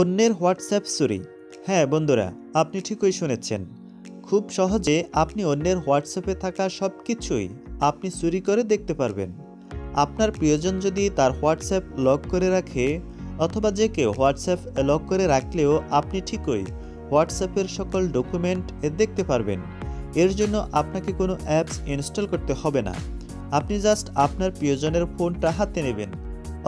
অন্যের হোয়াটসঅ্যাপ চুরি। হ্যাঁ বন্ধুরা, আপনি ঠিকই শুনেছেন। খুব সহজে আপনি অন্যের হোয়াটসঅ্যাপে থাকা সব কিছুই আপনি চুরি করে দেখতে পারবেন। আপনার প্রিয়জন যদি তার হোয়াটসঅ্যাপ লক করে রাখে অথবা যে কেউ হোয়াটসঅ্যাপ লক করে রাখলেও আপনি ঠিকই হোয়াটসঅ্যাপের সকল ডকুমেন্ট দেখতে পারবেন। এর জন্য আপনাকে কোনো অ্যাপস ইনস্টল করতে হবে না। আপনি জাস্ট আপনার প্রিয়জনের ফোনটা হাতে নেবেন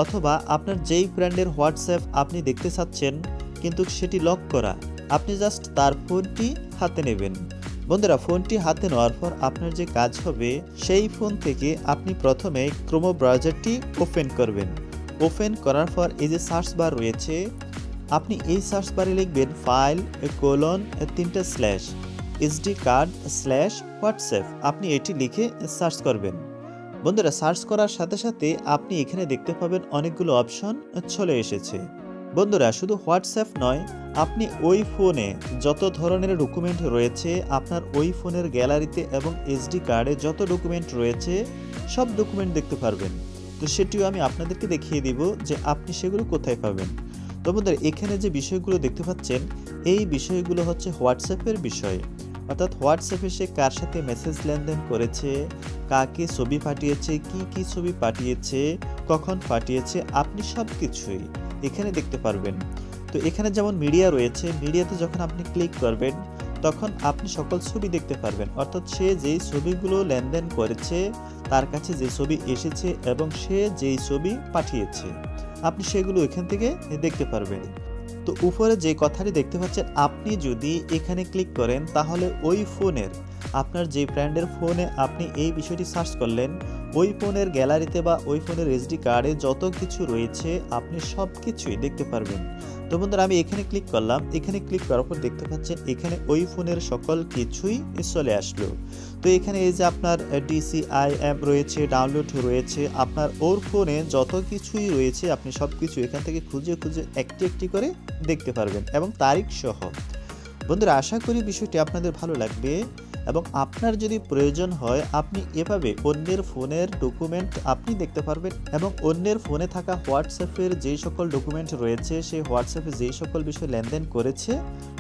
অথবা আপনার যেই ব্র্যান্ডের হোয়াটসঅ্যাপ আপনি দেখতে চাচ্ছেন কিন্তু সেটি লক করা, আপনি জাস্ট তার ফোনটি হাতে নেবেন। বন্ধুরা, ফোনটি হাতে নেওয়ার পর আপনার যে কাজ হবে, সেই ফোন থেকে আপনি প্রথমে ক্রোম ব্রাউজারটি ওপেন করবেন। ওপেন করার পর এই যে সার্চ বার রয়েছে, আপনি এই সার্চ বারে লিখবেন ফাইল কোলন 3// sd card/whatsapp। আপনি এটি লিখে সার্চ করবেন। বন্ধুরা, সার্চ করার সাথে সাথে আপনি এখানে দেখতে পাবেন অনেকগুলো অপশন চলে এসেছে। বন্ধুরা, শুধু হোয়াটসঅ্যাপ নয়, আপনি ওই ফোনে যত ধরনের ডকুমেন্ট রয়েছে, আপনার ওই ফোনের গ্যালারিতে এবং এসডি কার্ডে যত ডকুমেন্ট রয়েছে সব ডকুমেন্ট দেখতে পারবেন। তো সেটিও আমি আপনাদেরকে দেখিয়ে দিব যে আপনি সেগুলো কোথায় পাবেন। তো বন্ধুরা, এখানে যে বিষয়গুলো দেখতে পাচ্ছেন, এই বিষয়গুলো হচ্ছে হোয়াটসঅ্যাপের বিষয়, অর্থাৎ হোয়াটসঅ্যাপে সে কার সাথে মেসেজ লেনদেন করেছে, কাকে ছবি পাঠিয়েছে, কি ছবি পাঠিয়েছে, কখন পাঠিয়েছে, আপনি সব কিছুই এখানে দেখতে পারবেন। তো এখানে যেমন মিডিয়া রয়েছে, মিডিয়াতে যখন আপনি ক্লিক করবেন তখন আপনি সকল ছবি দেখতে পারবেন, অর্থাৎ সে যেই ছবিগুলো লেনদেন করেছে, তার কাছে যে ছবি এসেছে এবং সে যেই ছবি পাঠিয়েছে, আপনি সেগুলো এখান থেকে দেখতে পারবেন। তো উপরে যে কথাটি দেখতে পাচ্ছেন, আপনি যদি এখানে ক্লিক করেন তাহলে ওই ফোনের, আপনার যে ব্র্যান্ডের ফোনে আপনি এই বিষয়টি সার্চ করলেন, ওই ফোনের গ্যালারিতে বা ওই ফোনের এসডি কার্ডে যত কিছু রয়েছে আপনি সব কিছুই দেখতে পারবেন। তো বন্ধুরা, আমি এখানে ক্লিক করলাম। এখানে ক্লিক করার পর দেখতে পাচ্ছেন এখানে ওই ফোনের সকল কিছুই চলে আসলো। তো এখানে এই যে আপনার DCI অ্যাপ রয়েছে, ডাউনলোড রয়েছে, আপনার ওর ফোনে যত কিছুই রয়েছে আপনি সব কিছু এখান থেকে খুঁজে খুঁজে একটি একটি করে দেখতে পারবেন এবং তারিখ সহ। বন্ধুরা, আশা করি বিষয়টি আপনাদের ভালো লাগবে এবং আপনার যদি প্রয়োজন হয় আপনি এভাবে অন্যের ফোনের ডকুমেন্ট আপনি দেখতে পারবেন এবং অন্যের ফোনে থাকা হোয়াটসঅ্যাপের যেই সকল ডকুমেন্ট রয়েছে, সেই হোয়াটসঅ্যাপে যেই সকল বিষয় লেনদেন করেছে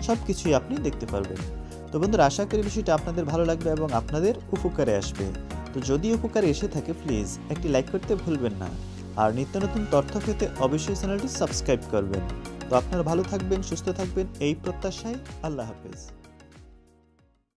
সব কিছুই আপনি দেখতে পারবেন। তো বন্ধুরা, আশা করি বিষয়টা আপনাদের ভালো লাগবে এবং আপনাদের উপকারে আসবে। তো যদি উপকারে এসে থাকে প্লিজ একটি লাইক করতে ভুলবেন না, আর নিত্য নতুন তথ্য পেতে অবশ্যই চ্যানেলটি সাবস্ক্রাইব করবেন। তো আপনারা ভালো থাকবেন, সুস্থ থাকবেন এই প্রত্যাশায়। আল্লাহ হাফেজ।